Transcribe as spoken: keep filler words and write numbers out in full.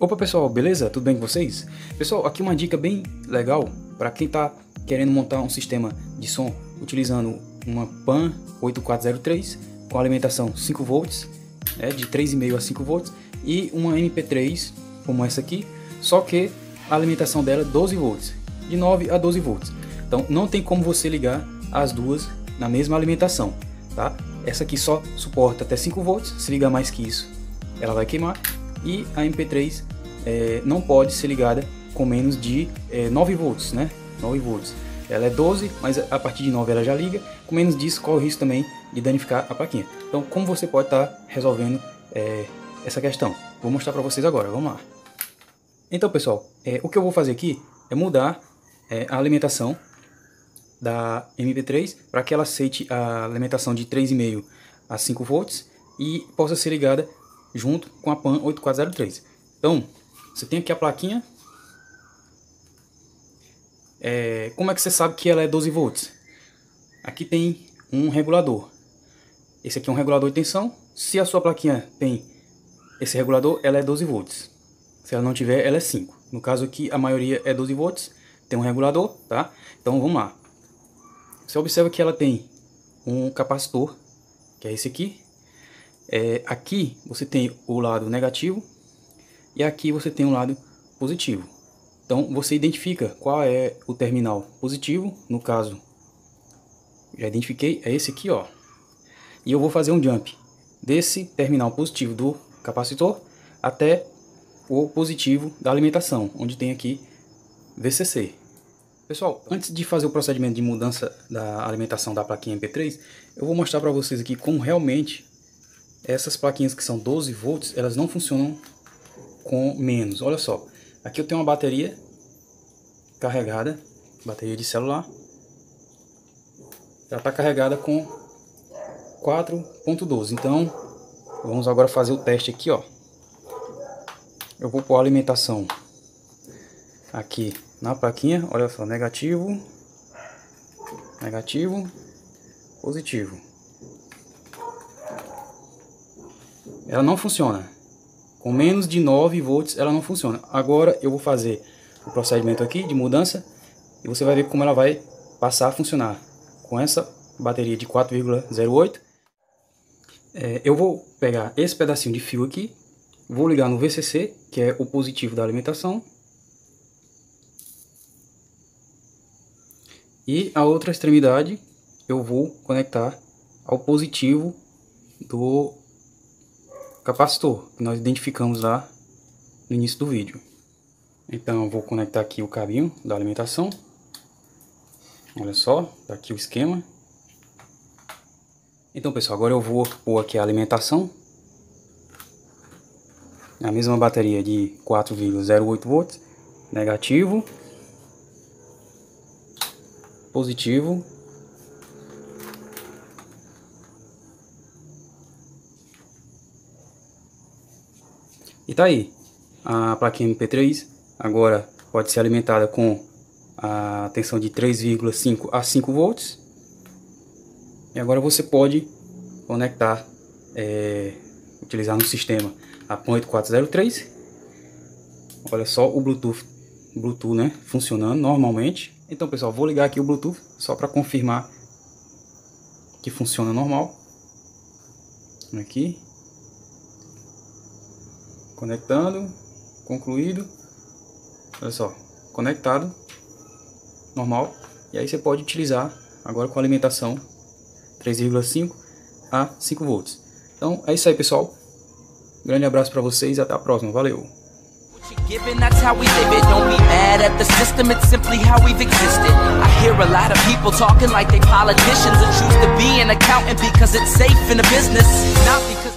Opa pessoal, beleza? Tudo bem com vocês? Pessoal, aqui uma dica bem legal para quem está querendo montar um sistema de som utilizando uma PAM oito quatro zero três com alimentação cinco volts, né, de três vírgula cinco a cinco volts, e uma M P três como essa aqui, só que a alimentação dela é doze volts, de nove a doze volts. Então não tem como você ligar as duas na mesma alimentação, tá? Essa aqui só suporta até cinco volts, se ligar mais que isso ela vai queimar. E a M P três é, não pode ser ligada com menos de é, nove volts, né? nove volts. Ela é doze, mas a partir de nove ela já liga. Com menos disso, corre o risco também de danificar a plaquinha. Então, como você pode estar tá resolvendo é, essa questão? Vou mostrar para vocês agora, vamos lá. Então, pessoal, é, o que eu vou fazer aqui é mudar é, a alimentação da M P três para que ela aceite a alimentação de três vírgula cinco a cinco volts e possa ser ligada junto com a PAM oito quatro zero três. Então, você tem aqui a plaquinha. É, como é que você sabe que ela é doze volts? Aqui tem um regulador. Esse aqui é um regulador de tensão. Se a sua plaquinha tem esse regulador, ela é doze volts. Se ela não tiver, ela é cinco. No caso aqui, a maioria é doze volts. Tem um regulador, tá? Então, vamos lá. Você observa que ela tem um capacitor, que é esse aqui. É, aqui você tem o lado negativo e aqui você tem o lado positivo. Então você identifica qual é o terminal positivo. No caso, já identifiquei, é esse aqui, ó. E eu vou fazer um jump desse terminal positivo do capacitor até o positivo da alimentação, onde tem aqui V C C. Pessoal, antes de fazer o procedimento de mudança da alimentação da plaquinha M P três, eu vou mostrar para vocês aqui como realmente essas plaquinhas que são doze volts, elas não funcionam com menos. Olha só, aqui eu tenho uma bateria carregada, bateria de celular. Ela está carregada com quatro ponto doze. Então, vamos agora fazer o teste aqui, ó. Eu vou pôr a alimentação aqui na plaquinha. Olha só, negativo, negativo, positivo. Ela não funciona. Com menos de nove volts ela não funciona. Agora eu vou fazer o procedimento aqui de mudança e você vai ver como ela vai passar a funcionar com essa bateria de quatro vírgula zero oito. É, eu vou pegar esse pedacinho de fio aqui, vou ligar no V C C, que é o positivo da alimentação, e a outra extremidade eu vou conectar ao positivo do capacitor que nós identificamos lá no início do vídeo. Então eu vou conectar aqui o cabinho da alimentação. Olha só, tá aqui o esquema. Então pessoal, agora eu vou pôr aqui a alimentação, a mesma bateria de quatro vírgula zero oito volts, negativo, positivo, e tá aí, a plaquinha M P três agora pode ser alimentada com a tensão de três vírgula cinco a cinco volts. E agora você pode conectar, é, utilizar no sistema a PAM oito quatro zero três. Olha só o Bluetooth, Bluetooth né, funcionando normalmente. Então pessoal, vou ligar aqui o Bluetooth só para confirmar que funciona normal. Aqui. Conectando, concluído, olha só, conectado, normal. E aí você pode utilizar agora com alimentação três vírgula cinco a cinco volts. Então é isso aí pessoal, grande abraço para vocês e até a próxima, valeu! Given that's how we live it, don't be mad at the system, it's simply how we've existed. I hear a lot of people talking like they politicians and choose to be an accountant because it's safe in the business, not because